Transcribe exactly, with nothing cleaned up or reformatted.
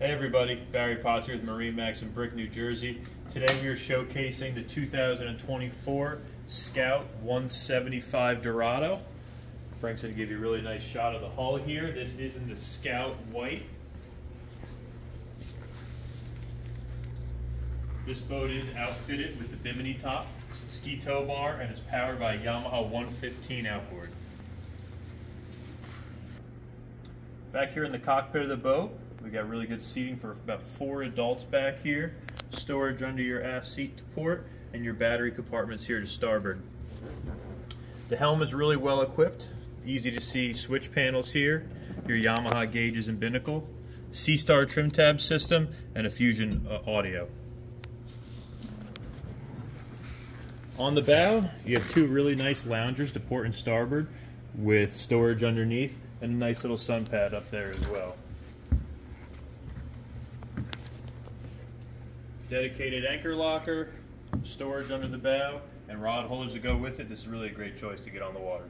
Hey everybody, Barry Potts here with Marine Max in Brick, New Jersey. Today we are showcasing the two thousand twenty-four Scout one seventy-five Dorado. Frank's going to give you a really nice shot of the hull here. This is in the Scout White. This boat is outfitted with the bimini top, ski tow bar, and it's powered by a Yamaha one fifteen outboard. Back here in the cockpit of the boat, we got really good seating for about four adults back here. Storage under your aft seat to port, and your battery compartments here to starboard. The helm is really well equipped. Easy to see switch panels here, your Yamaha gauges and binnacle, SeaStar trim tab system, and a Fusion uh, audio. On the bow, you have two really nice loungers to port and starboard with storage underneath and a nice little sun pad up there as well. Dedicated anchor locker, storage under the bow, and rod holders to go with it. This is really a great choice to get on the water.